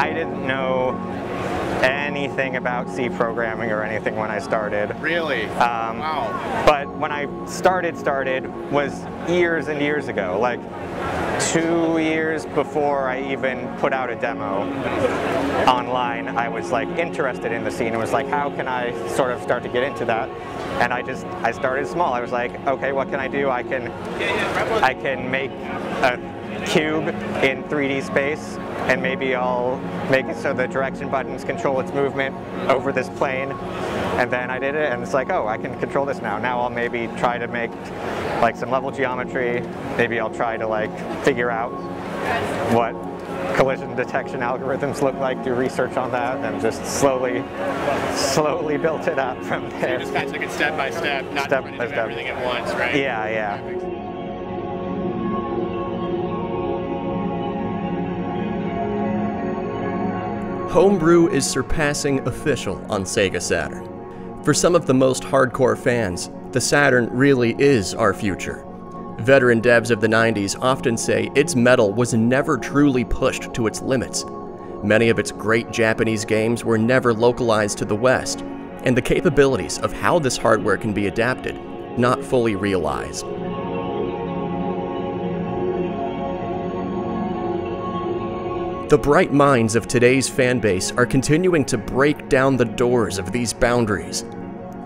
I didn't know anything about C programming or anything when I started. Really? Wow. But when I started was years and years ago, like 2 years before I even put out a demo online. I was like interested in the scene and was like, how can I sort of start to get into that? And I started small. I was like, okay, what can I do? I can make a cube in 3D space, and maybe I'll make it so the direction buttons control its movement over this plane. And then I did it, and it's like, oh, I can control this now. Now I'll maybe try to make like some level geometry. Maybe I'll try to like figure out what collision detection algorithms look like, do research on that, and just slowly built it up from there. So you just kind of took it step by step, not trying to do everything at once, right? Yeah, yeah. Homebrew is surpassing official on Sega Saturn. For some of the most hardcore fans, the Saturn really is our future. Veteran devs of the 90s often say its metal was never truly pushed to its limits. Many of its great Japanese games were never localized to the West, and the capabilities of how this hardware can be adapted, not fully realized. The bright minds of today's fanbase are continuing to break down the doors of these boundaries.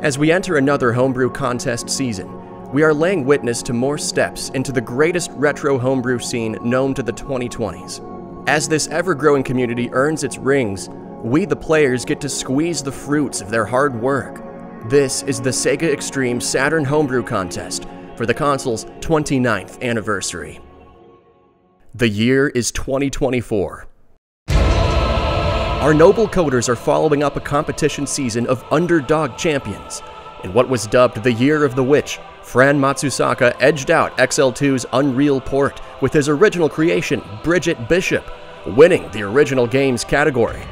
As we enter another homebrew contest season, we are laying witness to more steps into the greatest retro homebrew scene known to the 2020s. As this ever-growing community earns its rings, we the players get to squeeze the fruits of their hard work. This is the Sega Extreme Saturn Homebrew Contest for the console's 29th anniversary. The year is 2024. Our noble coders are following up a competition season of underdog champions. In what was dubbed the Year of the Witch, Fran Matsusaka edged out XL2's Unreal port with his original creation, Bridget Bishop, winning the original games category.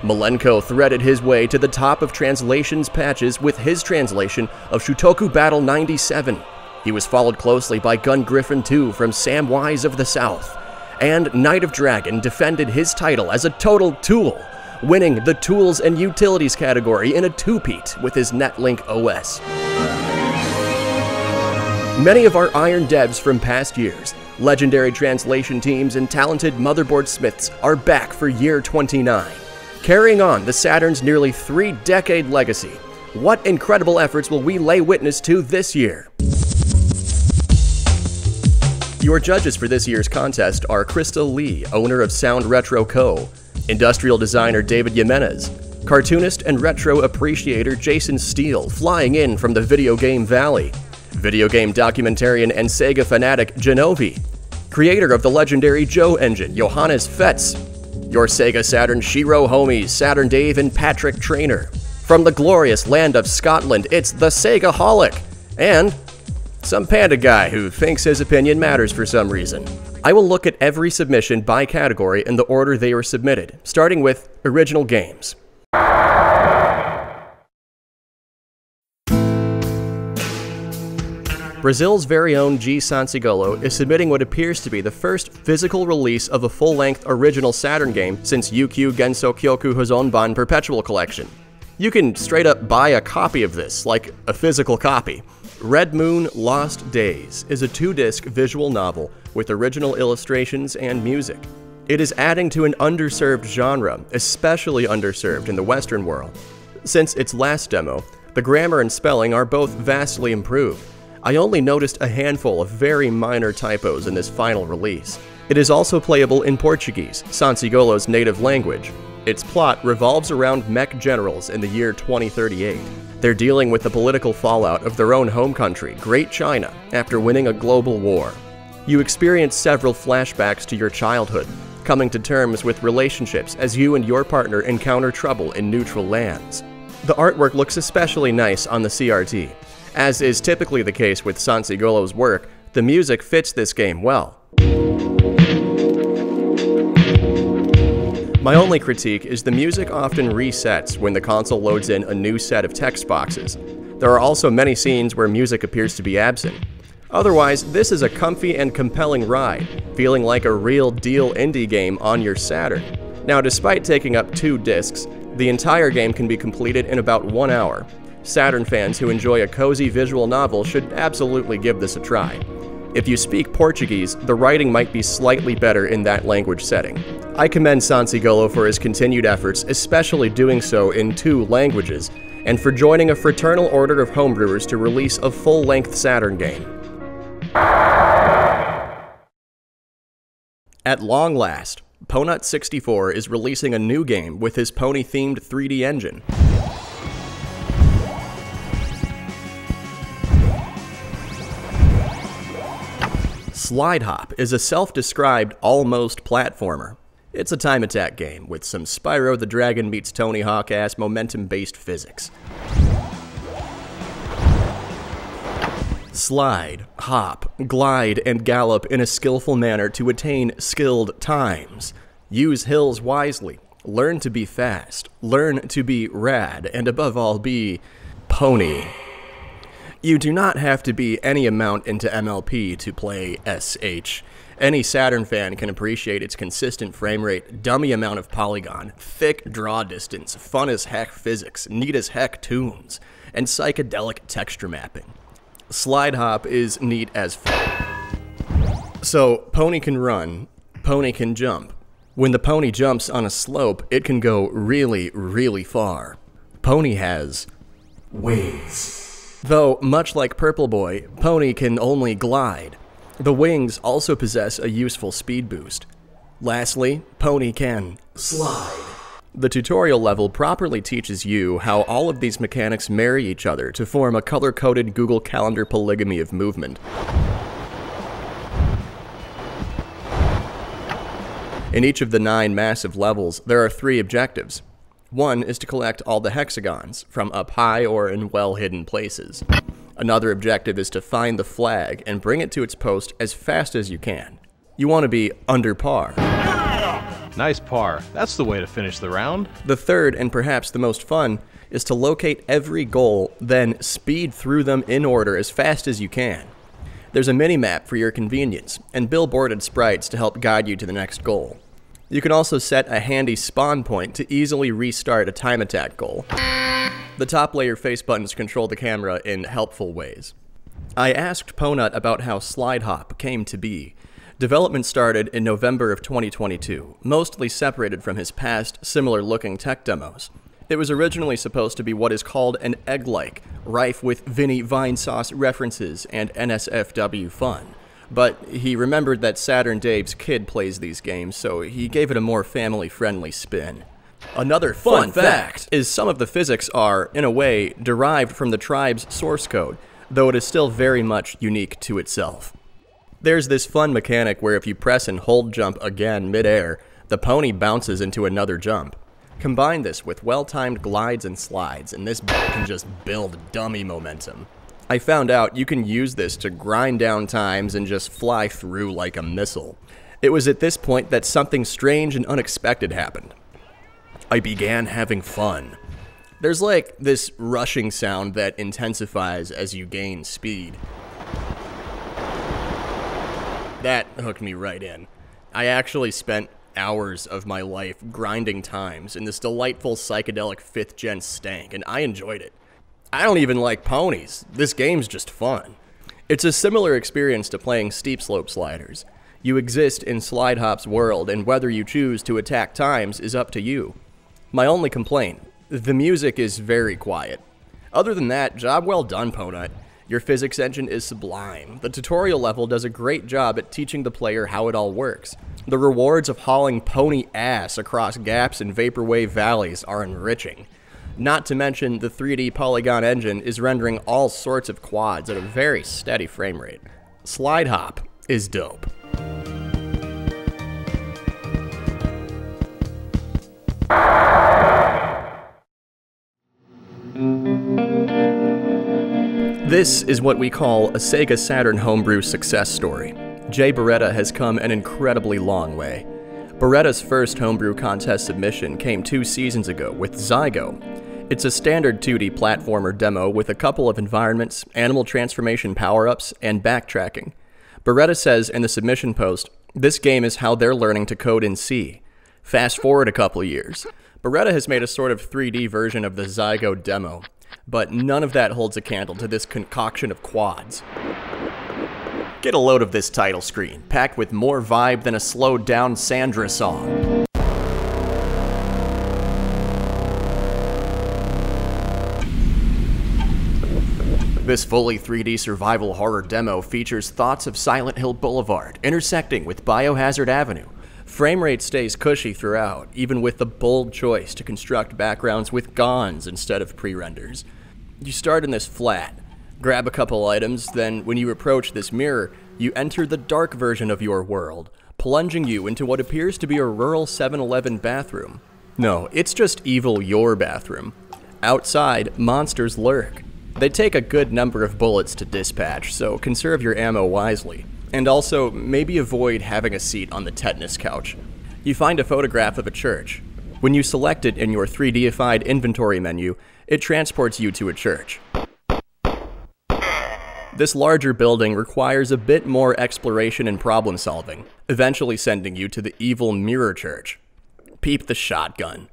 Malenko threaded his way to the top of translations patches with his translation of Shutoku Battle 97. He was followed closely by Gun Griffin 2 from Samwise of the South. And Knight of Dragon defended his title as a total tool, winning the Tools and Utilities category in a two-peat with his Netlink OS. Many of our Iron devs from past years, legendary translation teams and talented motherboard smiths are back for year 29. Carrying on the Saturn's nearly three-decade legacy, what incredible efforts will we lay witness to this year? Your judges for this year's contest are Crystal Lee, owner of Sound Retro Co., industrial designer David Jimenez, cartoonist and retro appreciator Jason Steele, flying in from the video game valley, video game documentarian and Sega fanatic Genovi, creator of the legendary Joe Engine, Johannes Fetz, your Sega Saturn Shiro homies, Saturn Dave and Patrick Trainer. From the glorious land of Scotland, it's the Sega-holic, and some panda guy who thinks his opinion matters for some reason. I will look at every submission by category in the order they were submitted, starting with original games. Brazil's very own G Sansigolo is submitting what appears to be the first physical release of a full-length original Saturn game since UQ Genso Kyoku Hozonban Perpetual Collection. You can straight up buy a copy of this, like a physical copy. Red Moon Lost Days is a two-disc visual novel with original illustrations and music. It is adding to an underserved genre, especially underserved in the Western world. Since its last demo, the grammar and spelling are both vastly improved. I only noticed a handful of very minor typos in this final release. It is also playable in Portuguese, Sansigolo's native language. Its plot revolves around mech generals in the year 2038. They're dealing with the political fallout of their own home country, Great China, after winning a global war. You experience several flashbacks to your childhood, coming to terms with relationships as you and your partner encounter trouble in neutral lands. The artwork looks especially nice on the CRT. As is typically the case with Sansigolo's work, the music fits this game well. My only critique is the music often resets when the console loads in a new set of text boxes. There are also many scenes where music appears to be absent. Otherwise, this is a comfy and compelling ride, feeling like a real deal indie game on your Saturn. Now, despite taking up 2 discs, the entire game can be completed in about 1 hour. Saturn fans who enjoy a cozy visual novel should absolutely give this a try. If you speak Portuguese, the writing might be slightly better in that language setting. I commend Sansigolo for his continued efforts, especially doing so in 2 languages, and for joining a fraternal order of homebrewers to release a full-length Saturn game. At long last, Ponut64 is releasing a new game with his pony-themed 3D engine. Slide Hop is a self-described almost platformer. It's a time attack game with some Spyro the Dragon meets Tony Hawk-ass momentum-based physics. Slide, hop, glide, and gallop in a skillful manner to attain skilled times. Use hills wisely, learn to be fast, learn to be rad, and above all be pony. You do not have to be any amount into MLP to play SH. Any Saturn fan can appreciate its consistent frame rate, dummy amount of polygon, thick draw distance, fun as heck physics, neat as heck tunes, and psychedelic texture mapping. Slide Hop is neat as fuck. So, pony can run, pony can jump. When the pony jumps on a slope, it can go really, really far. Pony has waves. Though, much like Purple Boy, Pony can only glide. The wings also possess a useful speed boost. Lastly, Pony can slide. The tutorial level properly teaches you how all of these mechanics marry each other to form a color-coded Google Calendar polygamy of movement. In each of the 9 massive levels, there are 3 objectives. One is to collect all the hexagons, from up high or in well-hidden places. Another objective is to find the flag and bring it to its post as fast as you can. You want to be under par. Nice par. That's the way to finish the round. The third, and perhaps the most fun, is to locate every goal, then speed through them in order as fast as you can. There's a mini-map for your convenience, and billboarded sprites to help guide you to the next goal. You can also set a handy spawn point to easily restart a time attack goal. The top layer face buttons control the camera in helpful ways. I asked Ponut about how Slide Hop came to be. Development started in November of 2022, mostly separated from his past similar-looking tech demos. It was originally supposed to be what is called an egg-like, rife with Vinnie Vine Sauce references and NSFW fun. But he remembered that Saturn Dave's kid plays these games, so he gave it a more family-friendly spin. Another fun fact is some of the physics are, in a way, derived from the tribe's source code, though it is still very much unique to itself. There's this fun mechanic where if you press and hold jump again mid-air, the pony bounces into another jump. Combine this with well-timed glides and slides, and this can just build dummy momentum. I found out you can use this to grind down times and just fly through like a missile. It was at this point that something strange and unexpected happened. I began having fun. There's like this rushing sound that intensifies as you gain speed. That hooked me right in. I actually spent hours of my life grinding times in this delightful psychedelic 5th gen stank, and I enjoyed it. I don't even like ponies. This game's just fun. It's a similar experience to playing steep slope sliders. You exist in Slide Hop's world, and whether you choose to attack times is up to you. My only complaint, the music is very quiet. Other than that, job well done, Ponut. Your physics engine is sublime. The tutorial level does a great job at teaching the player how it all works. The rewards of hauling pony ass across gaps and vaporwave valleys are enriching. Not to mention, the 3D polygon engine is rendering all sorts of quads at a very steady frame rate. Slide Hop is dope. This is what we call a Sega Saturn homebrew success story. Jay Beretta has come an incredibly long way. Beretta's first homebrew contest submission came 2 seasons ago with Zygo. It's a standard 2D platformer demo with a couple of environments, animal transformation power-ups, and backtracking. Beretta says in the submission post, this game is how they're learning to code in C. Fast forward a couple years. Beretta has made a sort of 3D version of the Zygo demo, but none of that holds a candle to this concoction of quads. Get a load of this title screen, packed with more vibe than a slowed down Sandra song. This fully 3D survival horror demo features thoughts of Silent Hill Boulevard intersecting with Biohazard Avenue. Frame rate stays cushy throughout, even with the bold choice to construct backgrounds with GANs instead of pre-renders. You start in this flat, grab a couple items, then when you approach this mirror, you enter the dark version of your world, plunging you into what appears to be a rural 7-Eleven bathroom. No, it's just evil your bathroom. Outside, monsters lurk. They take a good number of bullets to dispatch, so conserve your ammo wisely. And also, maybe avoid having a seat on the tetanus couch. You find a photograph of a church. When you select it in your 3D-ified inventory menu, it transports you to a church. This larger building requires a bit more exploration and problem solving, eventually sending you to the evil mirror church. Peep the shotgun.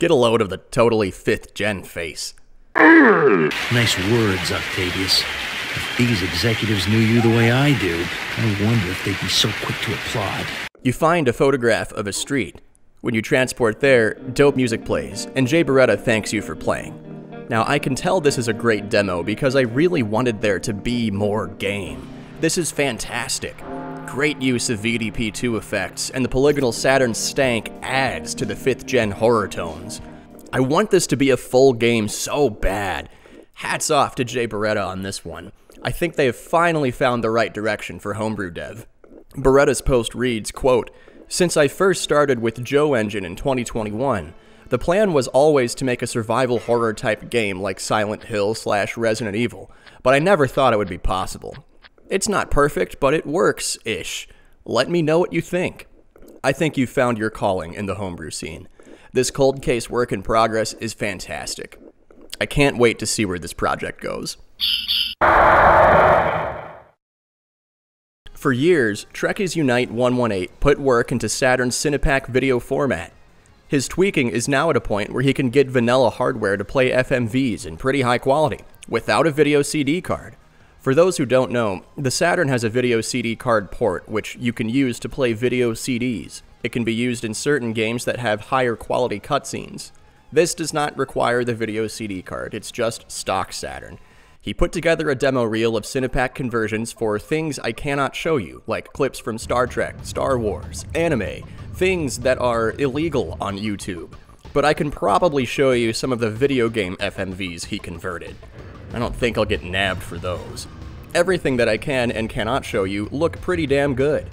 Get a load of the totally 5th-gen face. Nice words, Octavius. If these executives knew you the way I do, I wonder if they'd be so quick to applaud. You find a photograph of a street. When you transport there, dope music plays, and Jay Beretta thanks you for playing. Now, I can tell this is a great demo because I really wanted there to be more game. This is fantastic. Great use of VDP2 effects, and the polygonal Saturn stank adds to the 5th-gen horror tones. I want this to be a full game so bad. Hats off to Jay Beretta on this one. I think they have finally found the right direction for homebrew dev. Beretta's post reads, quote, "Since I first started with Joe Engine in 2021, the plan was always to make a survival horror type game like Silent Hill / Resident Evil, but I never thought it would be possible. It's not perfect, but it works-ish. Let me know what you think. I think you've found your calling in the homebrew scene. This cold case work in progress is fantastic. I can't wait to see where this project goes." For years, Trekkies Unite 118 put work into Saturn's Cinepak video format. His tweaking is now at a point where he can get vanilla hardware to play FMVs in pretty high quality, without a video CD card. For those who don't know, the Saturn has a video CD card port, which you can use to play video CDs. It can be used in certain games that have higher quality cutscenes. This does not require the video CD card, it's just stock Saturn. He put together a demo reel of Cinepak conversions for things I cannot show you, like clips from Star Trek, Star Wars, anime, things that are illegal on YouTube. But I can probably show you some of the video game FMVs he converted. I don't think I'll get nabbed for those. Everything that I can and cannot show you look pretty damn good.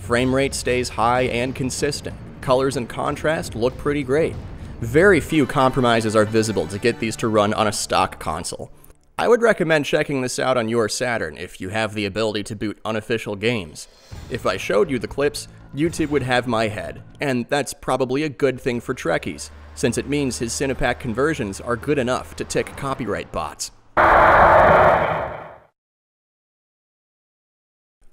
Frame rate stays high and consistent. Colors and contrast look pretty great. Very few compromises are visible to get these to run on a stock console. I would recommend checking this out on your Saturn if you have the ability to boot unofficial games. If I showed you the clips, YouTube would have my head, and that's probably a good thing for Trekkies, since it means his Cinepak conversions are good enough to tick copyright bots. A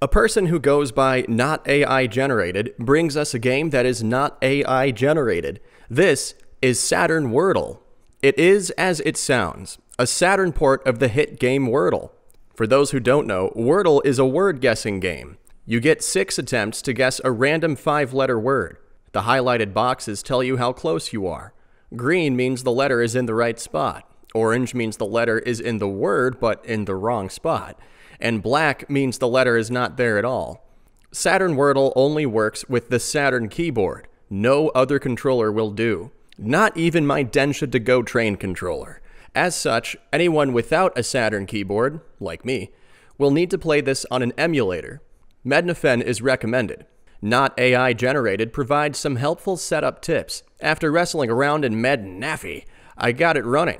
person who goes by Not AI Generated brings us a game that is not AI generated. This is Saturn Wordle. It is, as it sounds, a Saturn port of the hit game Wordle. For those who don't know, Wordle is a word guessing game. You get 6 attempts to guess a random 5-letter word. The highlighted boxes tell you how close you are. Green means the letter is in the right spot. Orange means the letter is in the word, but in the wrong spot. And black means the letter is not there at all. Saturn Wordle only works with the Saturn keyboard. No other controller will do. Not even my Densha to Go train controller. As such, anyone without a Saturn keyboard, like me, will need to play this on an emulator. Mednafen is recommended. Not AI Generated provides some helpful setup tips. After wrestling around in Mednafen, I got it running.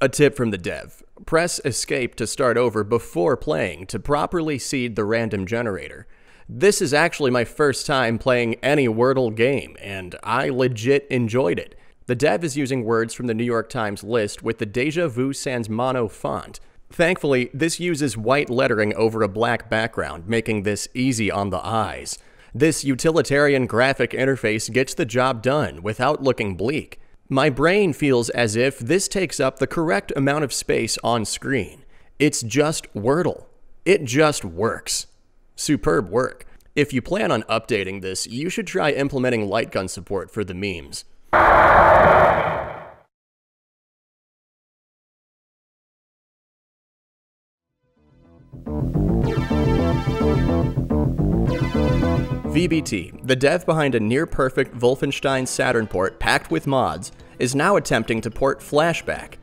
A tip from the dev. Press escape to start over before playing to properly seed the random generator. This is actually my first time playing any Wordle game, and I legit enjoyed it. The dev is using words from the New York Times list with the Deja Vu Sans Mono font. Thankfully, this uses white lettering over a black background, making this easy on the eyes. This utilitarian graphic interface gets the job done without looking bleak. My brain feels as if this takes up the correct amount of space on screen. It's just Wordle. It just works. Superb work. If you plan on updating this, you should try implementing light gun support for the memes. VBT, the dev behind a near-perfect Wolfenstein Saturn port packed with mods, is now attempting to port Flashback.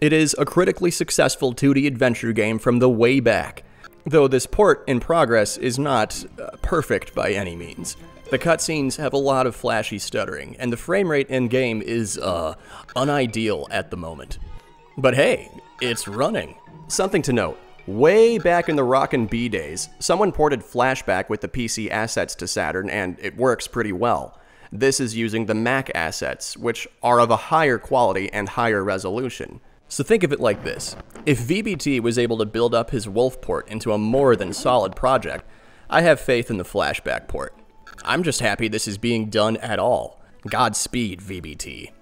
It is a critically successful 2D adventure game from the way back, though this port in progress is not perfect by any means. The cutscenes have a lot of flashy stuttering, and the framerate in-game is, unideal at the moment. But hey, it's running. Something to note. Way back in the Rockin' B days, someone ported Flashback with the PC assets to Saturn, and it works pretty well. This is using the Mac assets, which are of a higher quality and higher resolution. So think of it like this. If VBT was able to build up his Wolf port into a more than solid project, I have faith in the Flashback port. I'm just happy this is being done at all. Godspeed, VBT.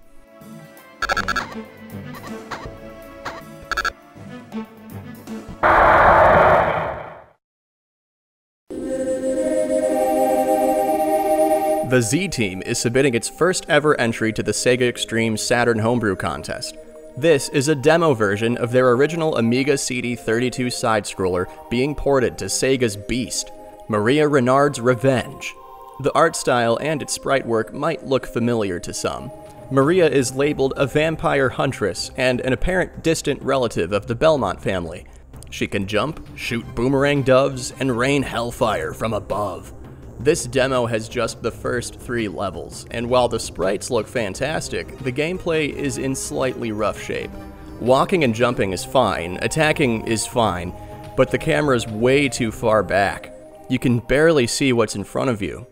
The Z Team is submitting its first ever entry to the Sega Extreme Saturn Homebrew Contest. This is a demo version of their original Amiga CD32 side-scroller being ported to Sega's Beast, Maria Renard's Revenge. The art style and its sprite work might look familiar to some. Maria is labeled a vampire huntress and an apparent distant relative of the Belmont family. She can jump, shoot boomerang doves, and rain hellfire from above. This demo has just the first 3 levels, and while the sprites look fantastic, the gameplay is in slightly rough shape. Walking and jumping is fine, attacking is fine, but the camera's way too far back. You can barely see what's in front of you.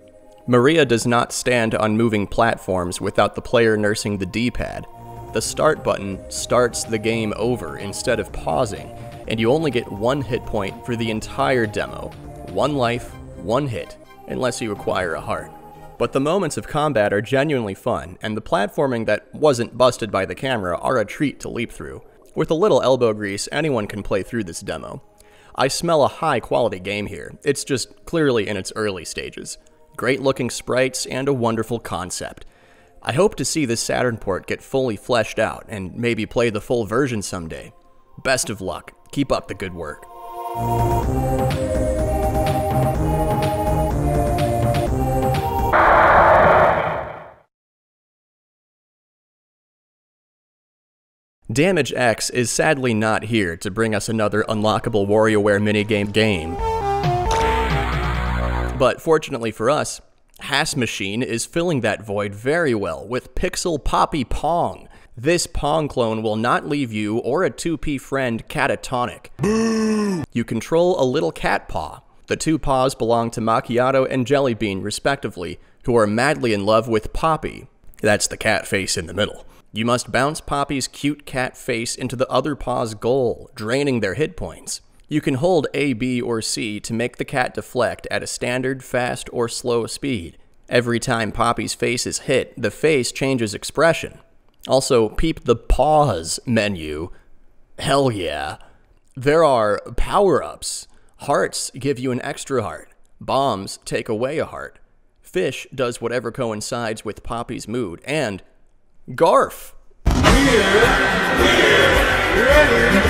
Maria does not stand on moving platforms without the player nursing the D-pad. The start button starts the game over instead of pausing, and you only get 1 hit point for the entire demo. 1 life, 1 hit, unless you acquire a heart. But the moments of combat are genuinely fun, and the platforming that wasn't busted by the camera are a treat to leap through. With a little elbow grease, anyone can play through this demo. I smell a high-quality game here. It's just clearly in its early stages. Great-looking sprites and a wonderful concept. I hope to see this Saturn port get fully fleshed out and maybe play the full version someday. Best of luck. Keep up the good work. Damage X is sadly not here to bring us another unlockable WarioWare minigame game. But fortunately for us, Hass Machine is filling that void very well with Pixel Poppy Pong. This Pong clone will not leave you or a 2P friend catatonic. Boo! You control a little cat paw. The 2 paws belong to Macchiato and Jellybean, respectively, who are madly in love with Poppy. That's the cat face in the middle. You must bounce Poppy's cute cat face into the other paw's goal, draining their hit points. You can hold A, B, or C to make the cat deflect at a standard, fast, or slow speed. Every time Poppy's face is hit, the face changes expression. Also, peep the pause menu. Hell yeah. There are power-ups. Hearts give you an extra heart. Bombs take away a heart. Fish does whatever coincides with Poppy's mood. And Garf. We're ready.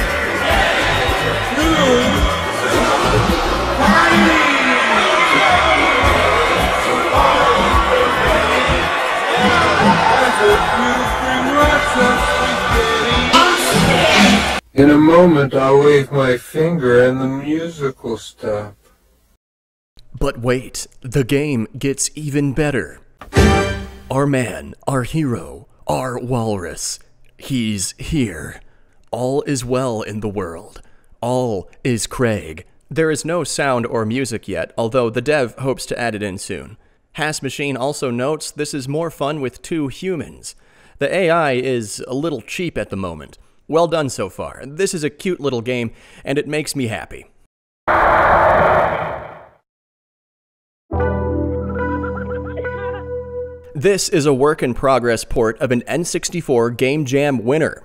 In a moment, I'll wave my finger and the music will stop. But wait, the game gets even better. Our man, our hero, our walrus, he's here. All is well in the world. All is Craig. There is no sound or music yet, although the dev hopes to add it in soon. Hass Machine also notes this is more fun with 2 humans. The AI is a little cheap at the moment. Well done so far. This is a cute little game, and it makes me happy. This is a work in progress port of an N64 Game Jam winner.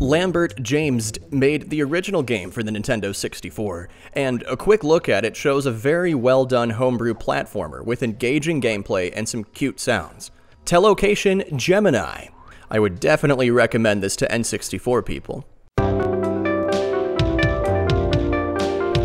Lambert James made the original game for the Nintendo 64, and a quick look at it shows a very well done homebrew platformer with engaging gameplay and some cute sounds. Telelocation Gemini. I would definitely recommend this to N64 people.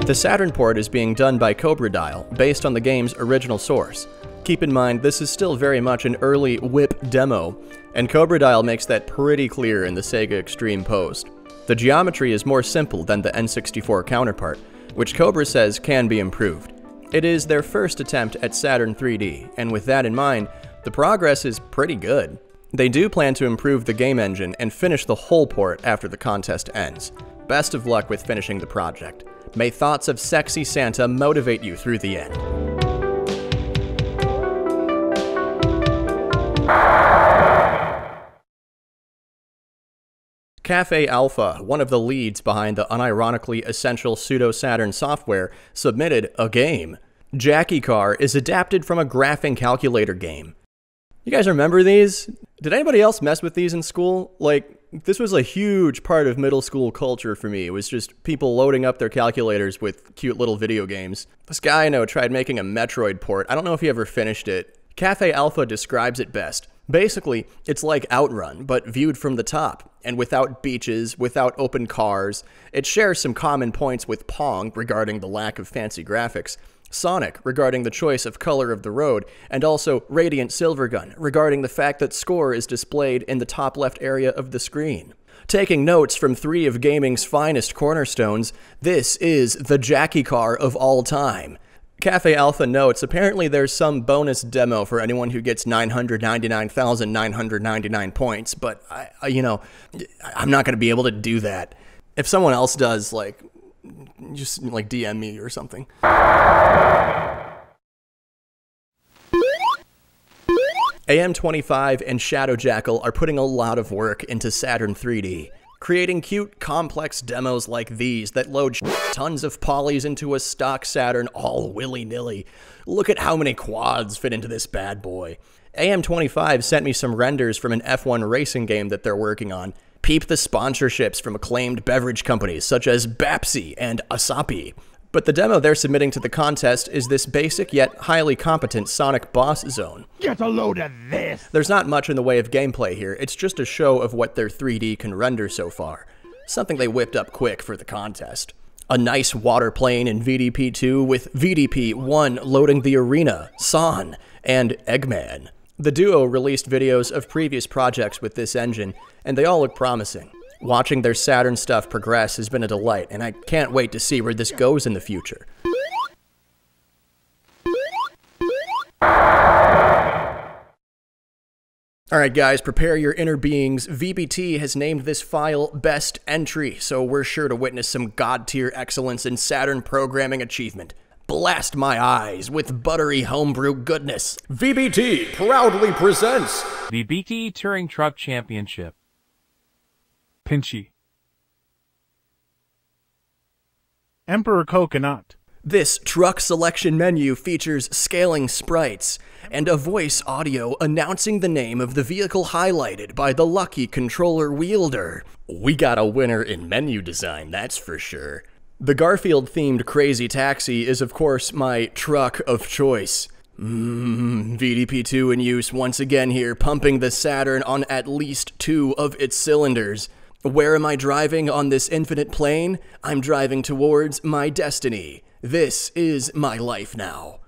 The Saturn port is being done by Cobra Dial, based on the game's original source. Keep in mind, this is still very much an early WIP demo, and Cobra Dial makes that pretty clear in the Sega Extreme post. The geometry is more simple than the N64 counterpart, which Cobra says can be improved. It is their first attempt at Saturn 3D, and with that in mind, the progress is pretty good. They do plan to improve the game engine and finish the whole port after the contest ends. Best of luck with finishing the project. May thoughts of sexy Santa motivate you through the end. Cafe Alpha, one of the leads behind the unironically essential pseudo-Saturn software, submitted a game. Jackie Car is adapted from a graphing calculator game. You guys remember these? Did anybody else mess with these in school? Like, this was a huge part of middle school culture for me. It was just people loading up their calculators with cute little video games. This guy I know tried making a Metroid port. I don't know if he ever finished it. Cafe Alpha describes it best. Basically, it's like Outrun, but viewed from the top, and without beaches, without open cars. It shares some common points with Pong regarding the lack of fancy graphics, Sonic regarding the choice of color of the road, and also Radiant Silvergun regarding the fact that score is displayed in the top left area of the screen. Taking notes from three of gaming's finest cornerstones, this is the Jackie Car of all time. Cafe Alpha notes, apparently there's some bonus demo for anyone who gets 999,999 points, but I'm not going to be able to do that. If someone else does, like, just like DM me or something. AM25 and Shadow Jackal are putting a lot of work into Saturn 3D, creating cute, complex demos like these that load tons of polys into a stock Saturn all willy-nilly. Look at how many quads fit into this bad boy. AM25 sent me some renders from an F1 racing game that they're working on. Peep the sponsorships from acclaimed beverage companies such as Bapsi and Asapi. But the demo they're submitting to the contest is this basic yet highly competent Sonic boss zone. Get a load of this! There's not much in the way of gameplay here, it's just a show of what their 3D can render so far. Something they whipped up quick for the contest. A nice water plane in VDP2 with VDP1 loading the arena, San, and Eggman. The duo released videos of previous projects with this engine, and they all look promising. Watching their Saturn stuff progress has been a delight, and I can't wait to see where this goes in the future. Alright guys, prepare your inner beings. VBT has named this file Best Entry, so we're sure to witness some god-tier excellence in Saturn programming achievement. Blast my eyes with buttery homebrew goodness. VBT proudly presents VBT Touring Truck Championship. Pinchy. Emperor Coconut. This truck selection menu features scaling sprites and a voice audio announcing the name of the vehicle highlighted by the lucky controller wielder. We got a winner in menu design, that's for sure. The Garfield-themed Crazy Taxi is, of course, my truck of choice. VDP2 in use once again here, pumping the Saturn on at least two of its cylinders. Where am I driving on this infinite plane? I'm driving towards my destiny. This is my life now.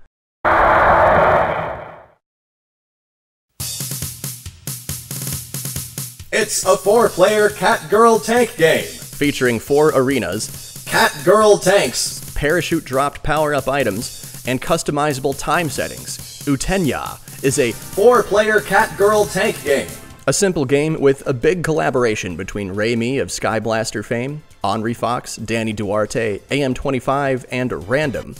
It's a four-player cat-girl tank game, featuring four arenas, Cat Girl tanks, parachute-dropped power-up items, and customizable time settings. Utenya is a four-player Cat Girl tank game. A simple game with a big collaboration between Raimi of Skyblaster fame, Henri Fox, Danny Duarte, AM25, and Random.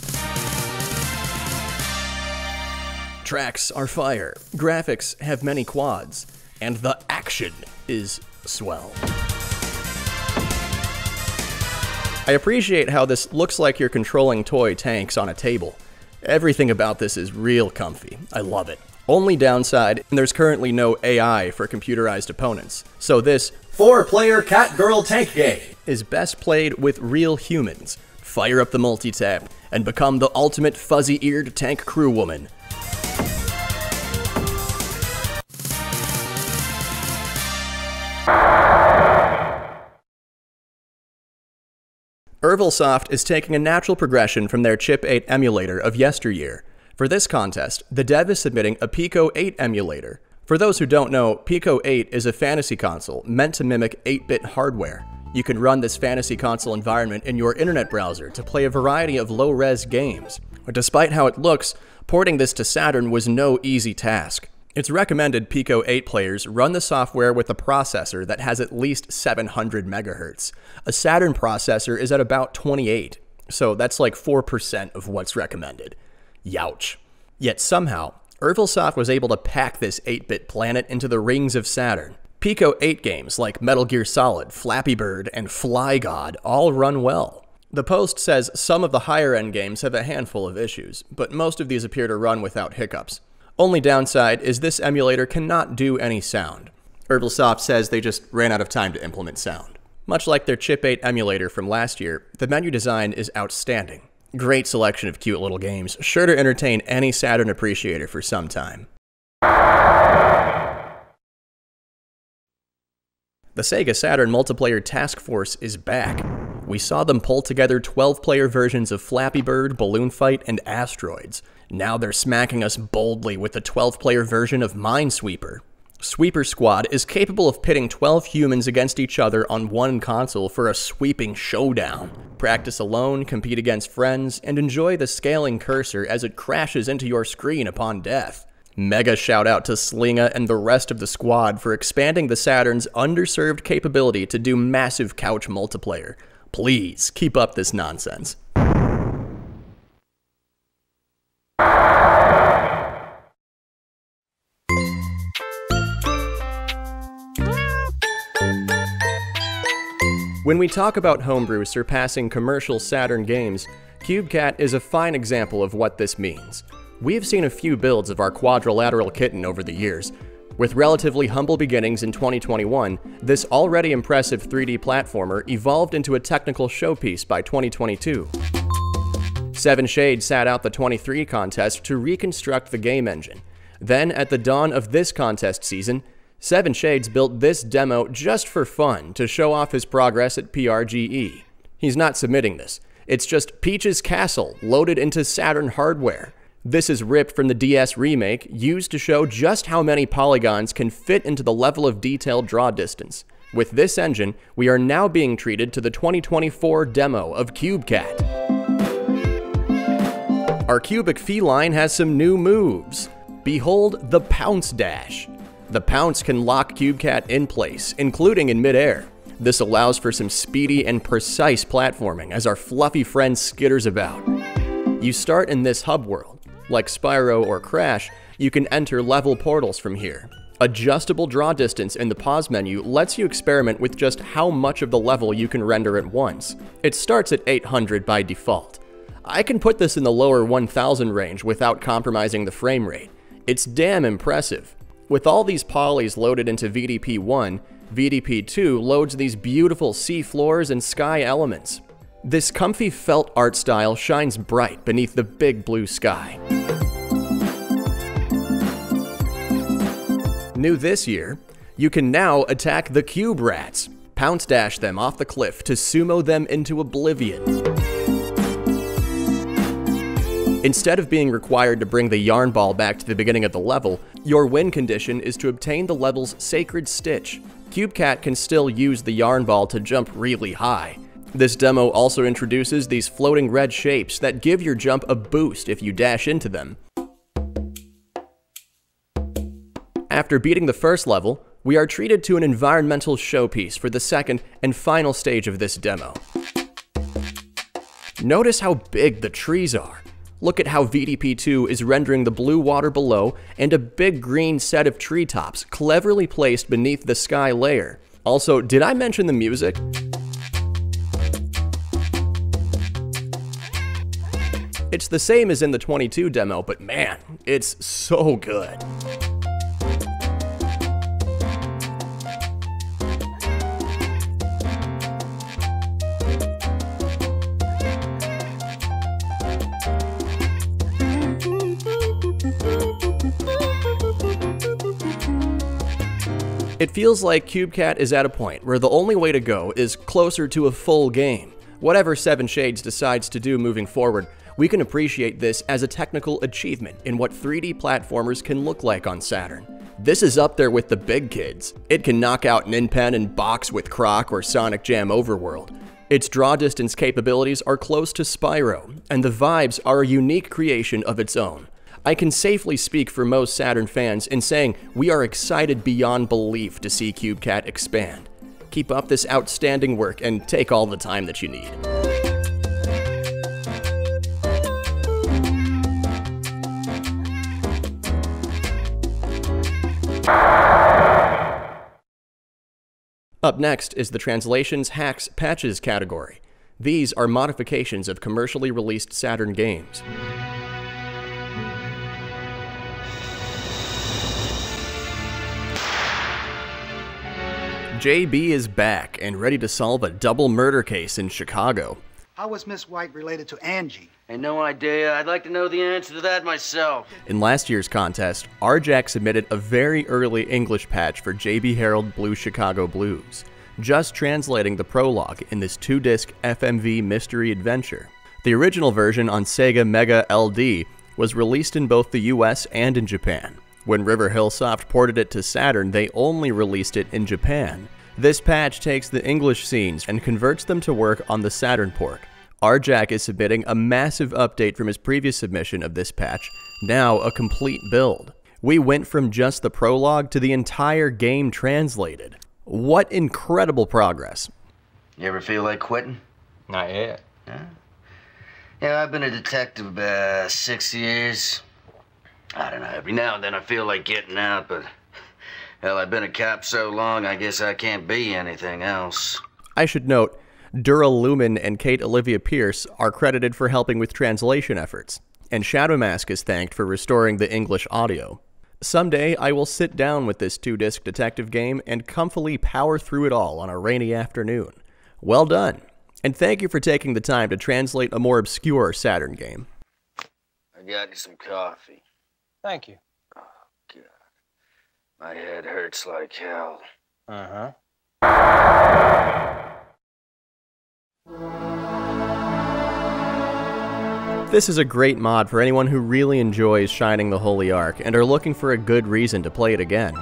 Tracks are fire, graphics have many quads, and the action is swell. I appreciate how this looks like you're controlling toy tanks on a table. Everything about this is real comfy. I love it. Only downside, there's currently no AI for computerized opponents, so this four-player cat-girl tank game is best played with real humans. Fire up the multi-tap and become the ultimate fuzzy-eared tank crew woman. Ervilsoft is taking a natural progression from their Chip 8 emulator of yesteryear. For this contest, the dev is submitting a Pico 8 emulator. For those who don't know, Pico 8 is a fantasy console meant to mimic 8-bit hardware. You can run this fantasy console environment in your internet browser to play a variety of low-res games. But despite how it looks, porting this to Saturn was no easy task. It's recommended Pico 8 players run the software with a processor that has at least 700 megahertz. A Saturn processor is at about 28, so that's like 4% of what's recommended. Youch. Yet somehow, Ervilsoft was able to pack this 8-bit planet into the rings of Saturn. Pico 8 games like Metal Gear Solid, Flappy Bird, and Fly God all run well. The post says some of the higher-end games have a handful of issues, but most of these appear to run without hiccups. Only downside is this emulator cannot do any sound. Ervilsoft says they just ran out of time to implement sound. Much like their Chip 8 emulator from last year, the menu design is outstanding. Great selection of cute little games, sure to entertain any Saturn appreciator for some time. The Sega Saturn Multiplayer Task Force is back. We saw them pull together 12-player versions of Flappy Bird, Balloon Fight, and Asteroids. Now they're smacking us boldly with the 12-player version of Minesweeper. Sweeper Squad is capable of pitting 12 humans against each other on one console for a sweeping showdown. Practice alone, compete against friends, and enjoy the scaling cursor as it crashes into your screen upon death. Mega shout out to Slinga and the rest of the squad for expanding the Saturn's underserved capability to do massive couch multiplayer. Please, keep up this nonsense. When we talk about homebrew surpassing commercial Saturn games, CubeCat is a fine example of what this means. We have seen a few builds of our quadrilateral kitten over the years. With relatively humble beginnings in 2021, this already impressive 3D platformer evolved into a technical showpiece by 2022. Seven Shades sat out the 23 contest to reconstruct the game engine. Then, at the dawn of this contest season, Seven Shades built this demo just for fun to show off his progress at PRGE. He's not submitting this. It's just Peach's Castle loaded into Saturn hardware. This is ripped from the DS remake, used to show just how many polygons can fit into the level of detail draw distance. With this engine, we are now being treated to the 2024 demo of CubeCat. Our cubic feline has some new moves. Behold the Pounce Dash. The pounce can lock CubeCat in place, including in midair. This allows for some speedy and precise platforming as our fluffy friend skitters about. You start in this hub world. Like Spyro or Crash, you can enter level portals from here. Adjustable draw distance in the pause menu lets you experiment with just how much of the level you can render at once. It starts at 800 by default. I can put this in the lower 1000 range without compromising the frame rate. It's damn impressive. With all these polys loaded into VDP1, VDP2 loads these beautiful sea floors and sky elements. This comfy felt art style shines bright beneath the big blue sky. New this year, you can now attack the Cube Rats. Pounce dash them off the cliff to sumo them into oblivion. Instead of being required to bring the yarn ball back to the beginning of the level, your win condition is to obtain the level's sacred stitch. CubeCat can still use the yarn ball to jump really high. This demo also introduces these floating red shapes that give your jump a boost if you dash into them. After beating the first level, we are treated to an environmental showpiece for the second and final stage of this demo. Notice how big the trees are. Look at how VDP2 is rendering the blue water below and a big green set of treetops cleverly placed beneath the sky layer. Also, did I mention the music? It's the same as in the 22 demo, but man, it's so good. It feels like CubeCat is at a point where the only way to go is closer to a full game. Whatever Seven Shades decides to do moving forward, we can appreciate this as a technical achievement in what 3D platformers can look like on Saturn. This is up there with the big kids. It can knock out Ninpen and Box with Croc or Sonic Jam Overworld. Its draw distance capabilities are close to Spyro, and the vibes are a unique creation of its own. I can safely speak for most Saturn fans in saying we are excited beyond belief to see CubeCat expand. Keep up this outstanding work and take all the time that you need. Up next is the Translations, Hacks, Patches category. These are modifications of commercially released Saturn games. JB is back and ready to solve a double murder case in Chicago. How was Miss White related to Angie? I have no idea. I'd like to know the answer to that myself. In last year's contest, RJack submitted a very early English patch for JB Herald Blue Chicago Blues, just translating the prologue in this 2-disc FMV mystery adventure. The original version on Sega Mega LD was released in both the US and in Japan. When River Hill Soft ported it to Saturn, they only released it in Japan. This patch takes the English scenes and converts them to work on the Saturn port. RJack is submitting a massive update from his previous submission of this patch, now a complete build. We went from just the prologue to the entire game translated. What incredible progress. You ever feel like quitting? Not yet. Huh? Yeah, I've been a detective about 6 years. I don't know, every now and then I feel like getting out, but hell, I've been a cop so long, I guess I can't be anything else. I should note, Dura Lumin and Kate Olivia Pierce are credited for helping with translation efforts, and Shadowmask is thanked for restoring the English audio. Someday, I will sit down with this 2-disc detective game and comfortably power through it all on a rainy afternoon. Well done, and thank you for taking the time to translate a more obscure Saturn game. I got you some coffee. Thank you. Oh, God. My head hurts like hell. Uh-huh. This is a great mod for anyone who really enjoys Shining the Holy Ark and are looking for a good reason to play it again.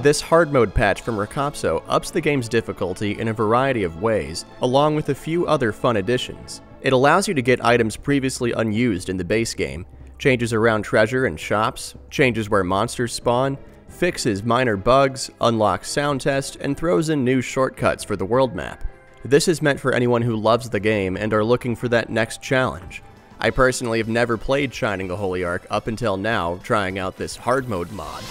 This hard mode patch from Recopso ups the game's difficulty in a variety of ways, along with a few other fun additions. It allows you to get items previously unused in the base game, changes around treasure and shops, changes where monsters spawn, fixes minor bugs, unlocks sound tests, and throws in new shortcuts for the world map. This is meant for anyone who loves the game and are looking for that next challenge. I personally have never played Shining the Holy Ark up until now, trying out this hard mode mod.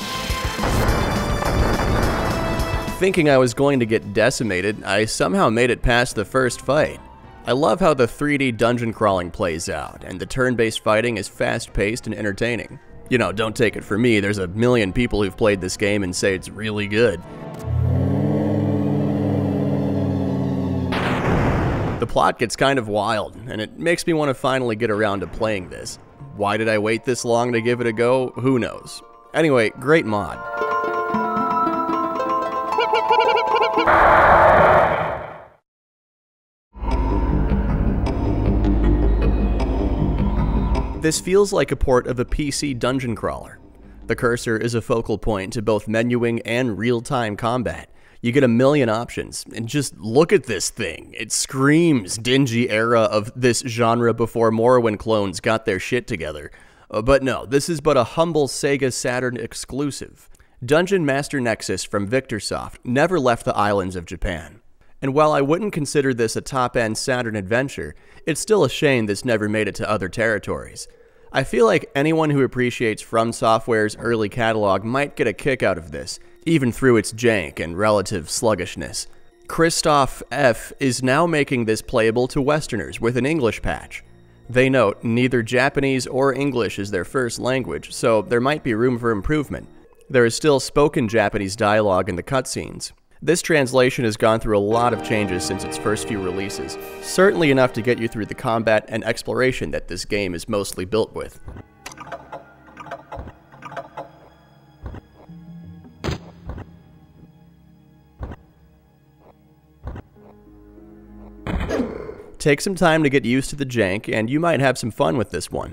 Thinking I was going to get decimated, I somehow made it past the first fight. I love how the 3D dungeon crawling plays out, and the turn-based fighting is fast-paced and entertaining. You know, don't take it from me, there's a million people who've played this game and say it's really good. The plot gets kind of wild, and it makes me want to finally get around to playing this. Why did I wait this long to give it a go? Who knows? Anyway, great mod. This feels like a port of a PC dungeon crawler. The cursor is a focal point to both menuing and real-time combat. You get a million options, and just look at this thing. It screams dingy era of this genre before Morrowind clones got their shit together. But no, this is but a humble Sega Saturn exclusive. Dungeon Master Nexus from Victorsoft never left the islands of Japan. And while I wouldn't consider this a top-end Saturn adventure, it's still a shame this never made it to other territories. I feel like anyone who appreciates From Software's early catalog might get a kick out of this, even through its jank and relative sluggishness. Christoph F. is now making this playable to Westerners with an English patch. They note neither Japanese or English is their first language, so there might be room for improvement. There is still spoken Japanese dialogue in the cutscenes. This translation has gone through a lot of changes since its first few releases, certainly enough to get you through the combat and exploration that this game is mostly built with. Take some time to get used to the jank, and you might have some fun with this one.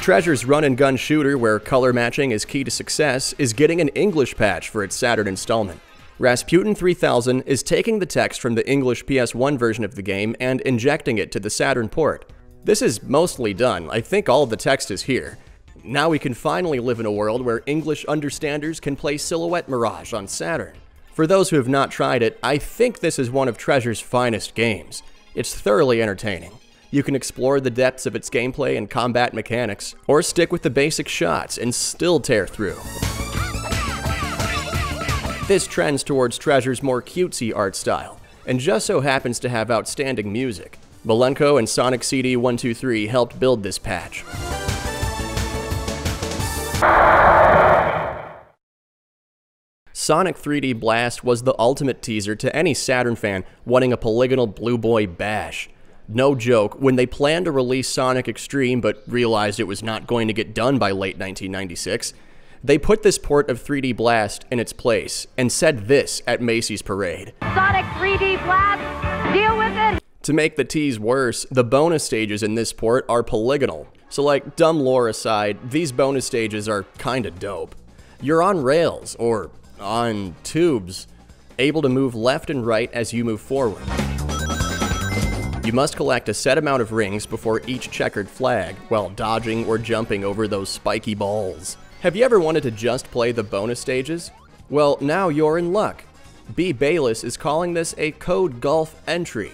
Treasure's run-and-gun shooter, where color matching is key to success, is getting an English patch for its Saturn installment. Rasputin 3000 is taking the text from the English PS1 version of the game and injecting it to the Saturn port. This is mostly done. I think all of the text is here. Now we can finally live in a world where English understanders can play Silhouette Mirage on Saturn. For those who have not tried it, I think this is one of Treasure's finest games. It's thoroughly entertaining. You can explore the depths of its gameplay and combat mechanics, or stick with the basic shots and still tear through. This trends towards Treasure's more cutesy art style, and just so happens to have outstanding music. Malenko and Sonic CD 123 helped build this patch. Sonic 3D Blast was the ultimate teaser to any Saturn fan wanting a polygonal Blue Boy bash. No joke, when they planned to release Sonic Extreme but realized it was not going to get done by late 1996, they put this port of 3D Blast in its place and said this at Macy's Parade. Sonic 3D Blast, deal with it! To make the tease worse, the bonus stages in this port are polygonal. So like, dumb lore aside, these bonus stages are kinda dope. You're on rails, or on tubes, able to move left and right as you move forward. You must collect a set amount of rings before each checkered flag, while dodging or jumping over those spiky balls. Have you ever wanted to just play the bonus stages? Well, now you're in luck. B. Bayless is calling this a Code Golf entry.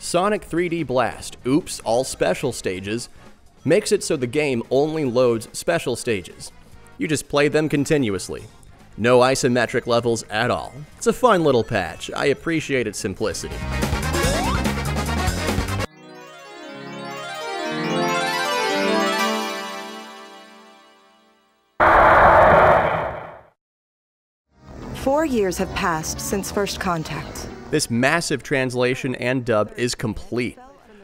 Sonic 3D Blast, oops, all special stages, makes it so the game only loads special stages. You just play them continuously. No isometric levels at all. It's a fun little patch. I appreciate its simplicity. Four years have passed since first contact. This massive translation and dub is complete.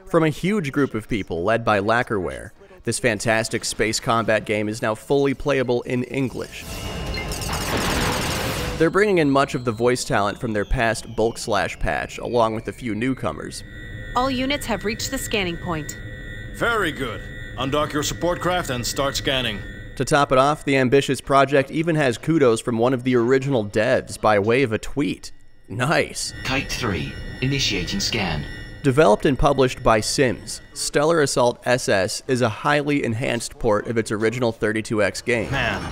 From a huge group of people led by Lacquerware, this fantastic space combat game is now fully playable in English. They're bringing in much of the voice talent from their past Bulk Slash patch, along with a few newcomers. All units have reached the scanning point. Very good. Undock your support craft and start scanning. To top it off, the ambitious project even has kudos from one of the original devs by way of a tweet. Nice. Kite 3, initiating scan. Developed and published by Sims, Stellar Assault SS is a highly enhanced port of its original 32X game. Man,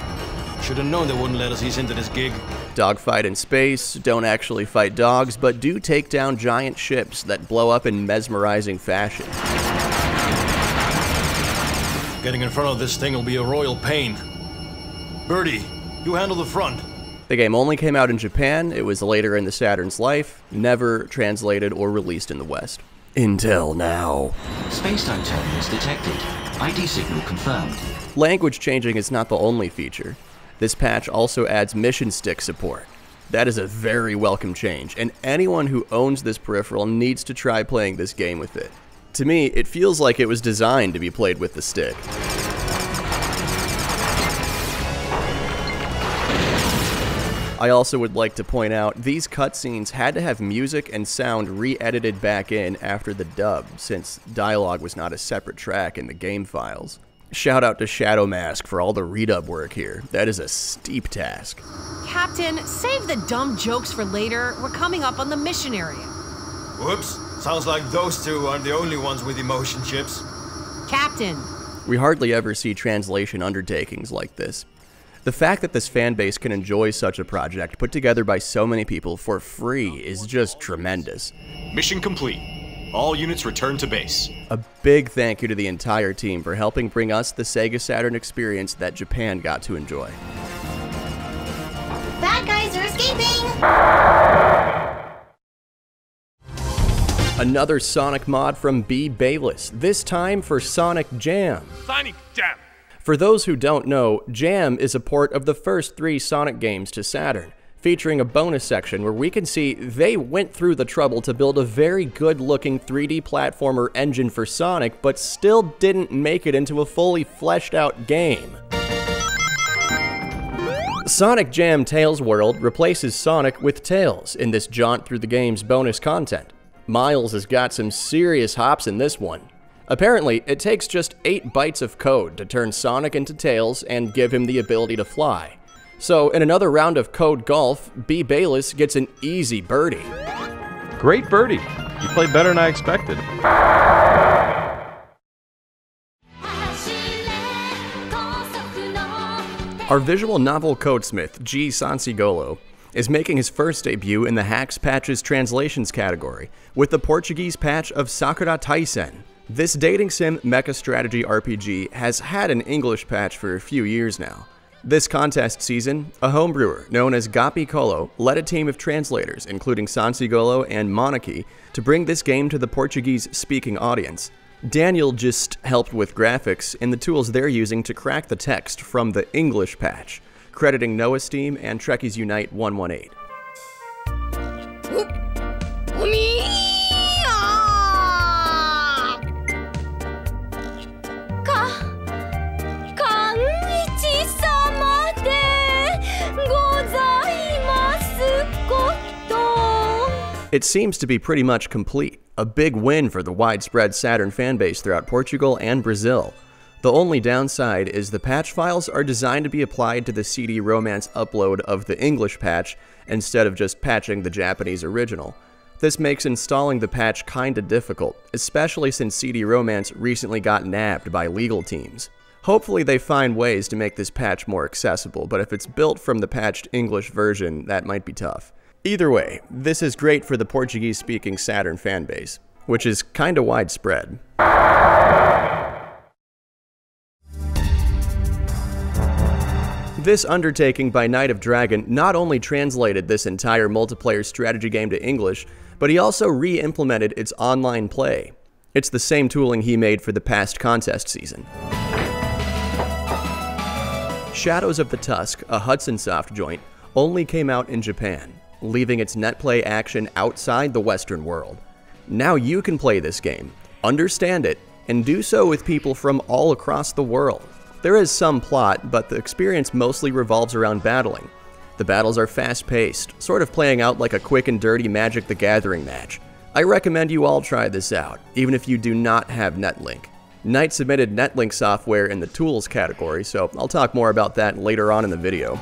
should have known they wouldn't let us ease into this gig. Dogfight in space, don't actually fight dogs, but do take down giant ships that blow up in mesmerizing fashion. Getting in front of this thing will be a royal pain. Birdie, you handle the front. The game only came out in Japan, it was later in the Saturn's life, never translated or released in the West. Until now. Space-time terminals detected. ID signal confirmed. Language changing is not the only feature. This patch also adds mission stick support. That is a very welcome change, and anyone who owns this peripheral needs to try playing this game with it. To me, it feels like it was designed to be played with the stick. I also would like to point out, these cutscenes had to have music and sound re-edited back in after the dub, since dialogue was not a separate track in the game files. Shout out to Shadow Mask for all the redub work here. That is a steep task. Captain, save the dumb jokes for later. We're coming up on the mission area. Whoops. Sounds like those two aren't the only ones with emotion chips. Captain. We hardly ever see translation undertakings like this. The fact that this fanbase can enjoy such a project put together by so many people for free is just tremendous. Mission complete. All units return to base. A big thank you to the entire team for helping bring us the Sega Saturn experience that Japan got to enjoy. Bad guys are escaping! Another Sonic mod from B. Bayless, this time for Sonic Jam. Sonic Jam! For those who don't know, Jam is a port of the first 3 Sonic games to Saturn, featuring a bonus section where we can see they went through the trouble to build a very good-looking 3D platformer engine for Sonic, but still didn't make it into a fully fleshed-out game. Sonic Jam Tails World replaces Sonic with Tails in this jaunt through the game's bonus content. Miles has got some serious hops in this one. Apparently, it takes just 8 bytes of code to turn Sonic into Tails and give him the ability to fly. So, in another round of Code Golf, B. Bayless gets an easy birdie. Great birdie. You played better than I expected. Our visual novel codesmith, G Sansigolo, is making his first debut in the Hacks Patches Translations category with the Portuguese patch of Sakura Taisen. This dating sim mecha strategy RPG has had an English patch for a few years now. This contest season, a homebrewer known as Gapi Colo led a team of translators, including Sansigolo and Monarchy, to bring this game to the Portuguese-speaking audience. Daniel just helped with graphics and the tools they're using to crack the text from the English patch, crediting Noah's Steam and Trekkies Unite 118. It seems to be pretty much complete, a big win for the widespread Saturn fanbase throughout Portugal and Brazil. The only downside is the patch files are designed to be applied to the CD Romance upload of the English patch instead of just patching the Japanese original. This makes installing the patch kinda difficult, especially since CD Romance recently got nabbed by legal teams. Hopefully they find ways to make this patch more accessible, but if it's built from the patched English version, that might be tough. Either way, this is great for the Portuguese-speaking Saturn fanbase, which is kinda widespread. This undertaking by Knight of Dragon not only translated this entire multiplayer strategy game to English, but he also re-implemented its online play. It's the same tooling he made for the past contest season. Shadows of the Tusk, a Hudson Soft joint, only came out in Japan, leaving its netplay action outside the Western world. Now you can play this game, understand it, and do so with people from all across the world. There is some plot, but the experience mostly revolves around battling. The battles are fast-paced, sort of playing out like a quick and dirty Magic the Gathering match. I recommend you all try this out, even if you do not have Netlink. Knight submitted Netlink software in the Tools category, so I'll talk more about that later on in the video.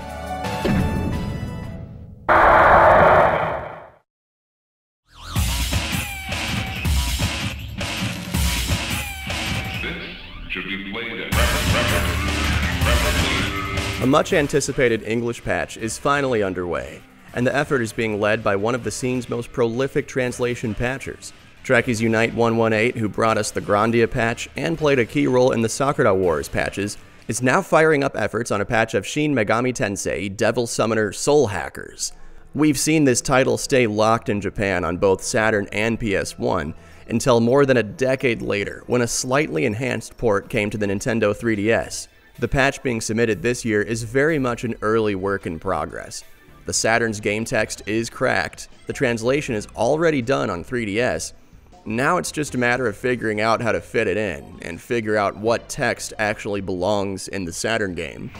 A much-anticipated English patch is finally underway, and the effort is being led by one of the scene's most prolific translation patchers, Trekkies Unite 118, who brought us the Grandia patch and played a key role in the Sakura Wars patches, is now firing up efforts on a patch of Shin Megami Tensei Devil Summoner Soul Hackers. We've seen this title stay locked in Japan on both Saturn and PS1 until more than a decade later, when a slightly enhanced port came to the Nintendo 3DS. The patch being submitted this year is very much an early work in progress. The Saturn's game text is cracked, the translation is already done on 3DS, now it's just a matter of figuring out how to fit it in, and figure out what text actually belongs in the Saturn game.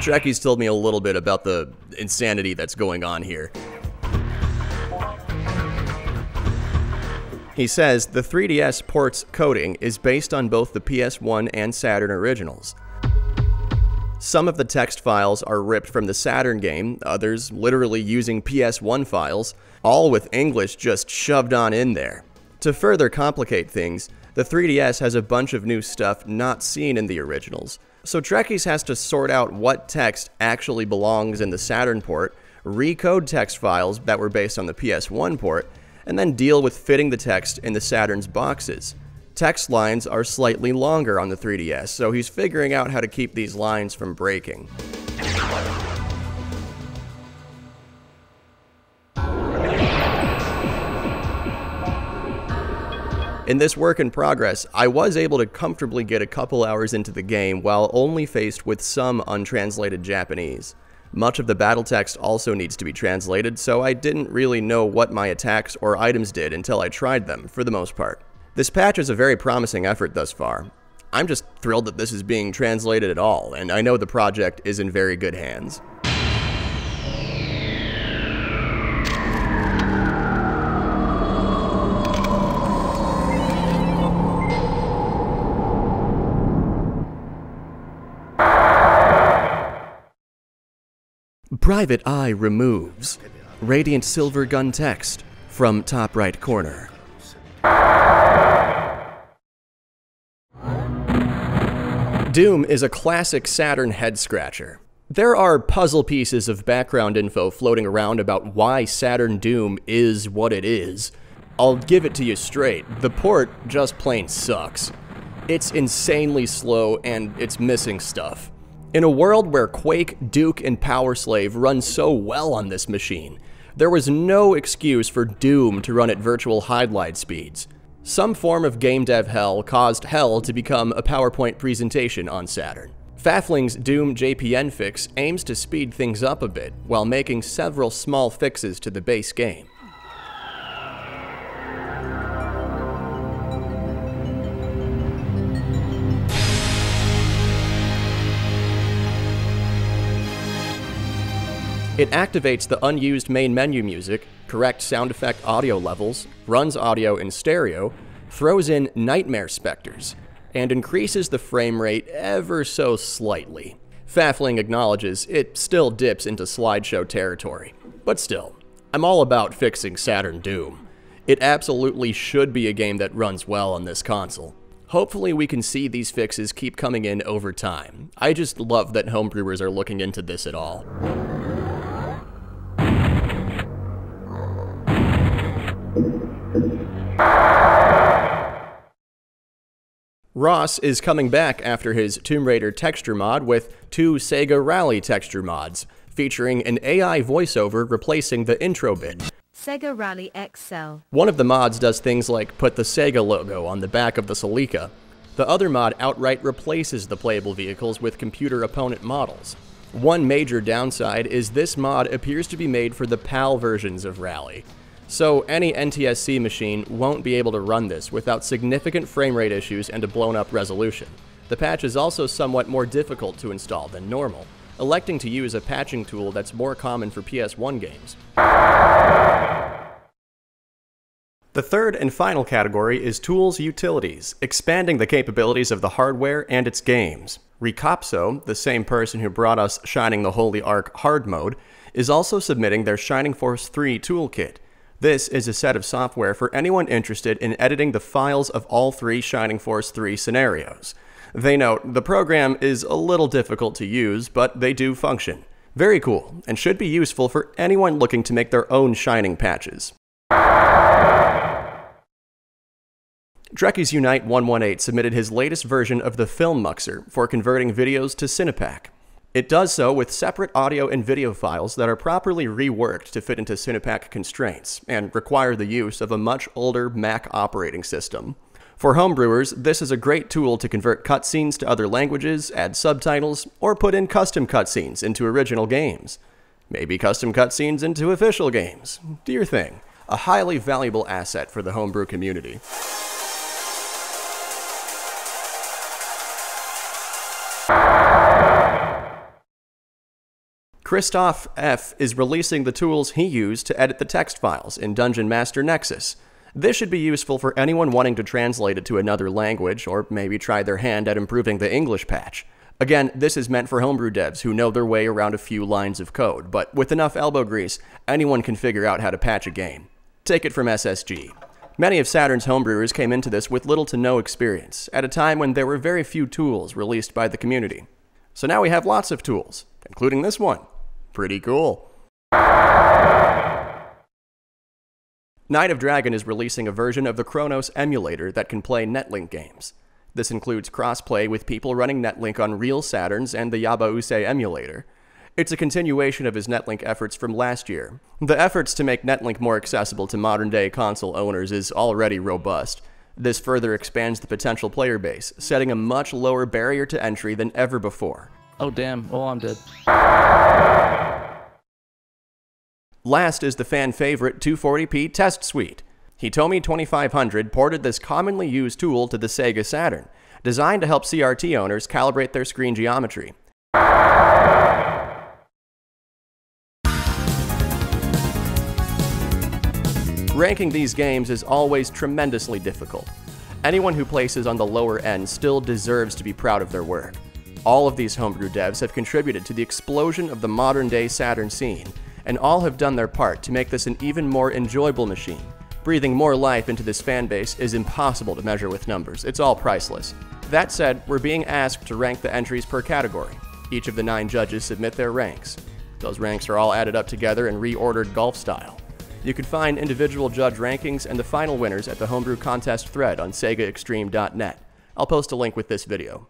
Trekkies told me a little bit about the insanity that's going on here. He says the 3DS port's coding is based on both the PS1 and Saturn originals. Some of the text files are ripped from the Saturn game, others literally using PS1 files, all with English just shoved on in there. To further complicate things, the 3DS has a bunch of new stuff not seen in the originals, so Trekkies has to sort out what text actually belongs in the Saturn port, recode text files that were based on the PS1 port, and then deal with fitting the text in the Saturn's boxes. Text lines are slightly longer on the 3DS, so he's figuring out how to keep these lines from breaking. In this work in progress, I was able to comfortably get a couple hours into the game while only faced with some untranslated Japanese. Much of the battle text also needs to be translated, so I didn't really know what my attacks or items did until I tried them, for the most part. This patch is a very promising effort thus far. I'm just thrilled that this is being translated at all, and I know the project is in very good hands. Private Eye removes Radiant Silver Gun text from top right corner. Doom is a classic Saturn head-scratcher. There are puzzle pieces of background info floating around about why Saturn Doom is what it is. I'll give it to you straight, the port just plain sucks. It's insanely slow and it's missing stuff. In a world where Quake, Duke, and Power Slave run so well on this machine, there was no excuse for Doom to run at virtual highlight speeds. Some form of game dev hell caused hell to become a PowerPoint presentation on Saturn. Fafling's Doom JPN fix aims to speed things up a bit while making several small fixes to the base game. It activates the unused main menu music, corrects sound effect audio levels, runs audio in stereo, throws in nightmare specters, and increases the frame rate ever so slightly. Fafling acknowledges it still dips into slideshow territory. But still, I'm all about fixing Saturn Doom. It absolutely should be a game that runs well on this console. Hopefully we can see these fixes keep coming in over time. I just love that homebrewers are looking into this at all. Ross is coming back after his Tomb Raider texture mod with two Sega Rally texture mods, featuring an AI voiceover replacing the intro bit. Sega Rally XL. One of the mods does things like put the Sega logo on the back of the Celica. The other mod outright replaces the playable vehicles with computer opponent models. One major downside is this mod appears to be made for the PAL versions of Rally. So any NTSC machine won't be able to run this without significant frame rate issues and a blown-up resolution. The patch is also somewhat more difficult to install than normal, electing to use a patching tool that's more common for PS1 games. The third and final category is Tools Utilities, expanding the capabilities of the hardware and its games. Recopso, the same person who brought us Shining the Holy Ark Hard Mode, is also submitting their Shining Force 3 toolkit. This is a set of software for anyone interested in editing the files of all three Shining Force 3 scenarios. They note, the program is a little difficult to use, but they do function. Very cool, and should be useful for anyone looking to make their own Shining patches. Trekkies Unite 118 submitted his latest version of the Film Muxer for converting videos to Cinepak. It does so with separate audio and video files that are properly reworked to fit into Cinepak constraints, and require the use of a much older Mac operating system. For homebrewers, this is a great tool to convert cutscenes to other languages, add subtitles, or put in custom cutscenes into original games. Maybe custom cutscenes into official games. Do your thing. A highly valuable asset for the homebrew community. Christoph F. is releasing the tools he used to edit the text files in Dungeon Master Nexus. This should be useful for anyone wanting to translate it to another language, or maybe try their hand at improving the English patch. Again, this is meant for homebrew devs who know their way around a few lines of code, but with enough elbow grease, anyone can figure out how to patch a game. Take it from SSG. Many of Saturn's homebrewers came into this with little to no experience, at a time when there were very few tools released by the community. So now we have lots of tools, including this one. Pretty cool. Knight of Dragon is releasing a version of the Kronos emulator that can play Netlink games. This includes crossplay with people running Netlink on real Saturns and the Yabausei emulator. It's a continuation of his Netlink efforts from last year. The efforts to make Netlink more accessible to modern-day console owners is already robust. This further expands the potential player base, setting a much lower barrier to entry than ever before. Oh damn, well I'm dead. Last is the fan-favorite 240p test suite. Hitomi2500 ported this commonly used tool to the Sega Saturn, designed to help CRT owners calibrate their screen geometry. Ranking these games is always tremendously difficult. Anyone who places on the lower end still deserves to be proud of their work. All of these homebrew devs have contributed to the explosion of the modern-day Saturn scene, and all have done their part to make this an even more enjoyable machine. Breathing more life into this fanbase is impossible to measure with numbers, it's all priceless. That said, we're being asked to rank the entries per category. Each of the 9 judges submit their ranks. Those ranks are all added up together and reordered golf style. You can find individual judge rankings and the final winners at the Homebrew Contest thread on SegaExtreme.net. I'll post a link with this video.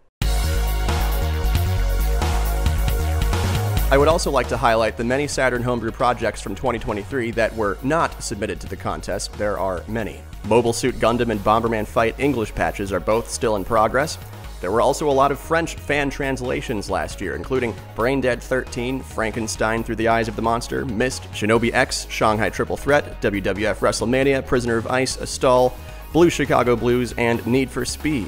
I would also like to highlight the many Saturn homebrew projects from 2023 that were not submitted to the contest. There are many. Mobile Suit Gundam and Bomberman Fight English patches are both still in progress. There were also a lot of French fan translations last year, including Brain Dead 13, Frankenstein Through the Eyes of the Monster, Myst, Shinobi X, Shanghai Triple Threat, WWF WrestleMania, Prisoner of Ice, A Stall, Blue Chicago Blues, and Need for Speed.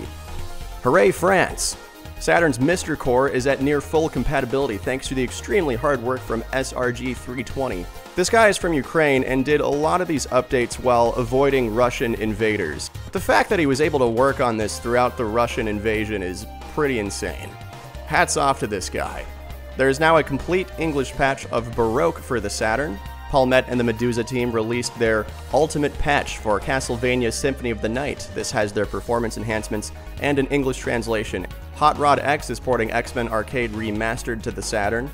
Hooray France! Saturn's Mr. Core is at near full compatibility thanks to the extremely hard work from SRG320. This guy is from Ukraine and did a lot of these updates while avoiding Russian invaders. The fact that he was able to work on this throughout the Russian invasion is pretty insane. Hats off to this guy. There is now a complete English patch of Baroque for the Saturn. Palmette and the Medusa team released their Ultimate Patch for Castlevania Symphony of the Night. This has their performance enhancements and an English translation. Hot Rod X is porting X-Men Arcade Remastered to the Saturn.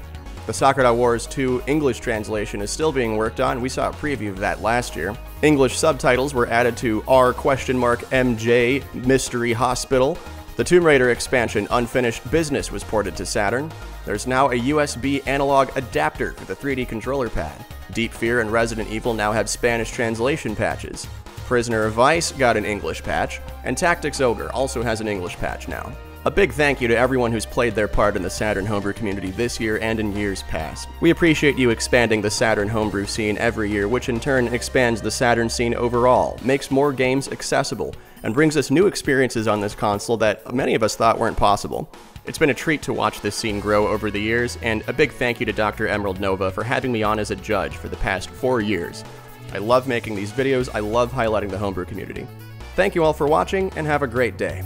The Sakurai Wars 2 English translation is still being worked on. We saw a preview of that last year. English subtitles were added to R─MJ Mystery Hospital. The Tomb Raider expansion Unfinished Business was ported to Saturn. There's now a USB analog adapter for the 3D controller pad. Deep Fear and Resident Evil now have Spanish translation patches. Prisoner of Ice got an English patch, and Tactics Ogre also has an English patch now. A big thank you to everyone who's played their part in the Saturn homebrew community this year and in years past. We appreciate you expanding the Saturn homebrew scene every year, which in turn expands the Saturn scene overall, makes more games accessible, and brings us new experiences on this console that many of us thought weren't possible. It's been a treat to watch this scene grow over the years, and a big thank you to Dr. Emerald Nova for having me on as a judge for the past 4 years. I love making these videos, I love highlighting the homebrew community. Thank you all for watching, and have a great day.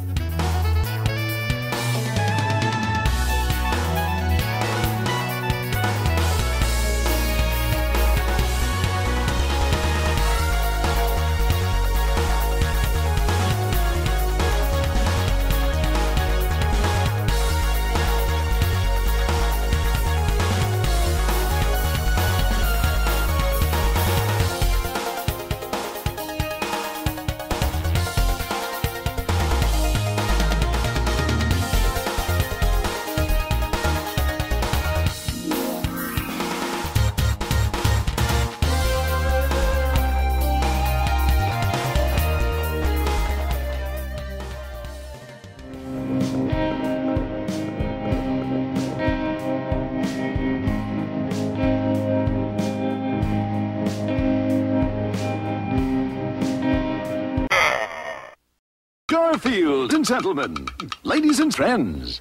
Field and gentlemen, ladies and friends.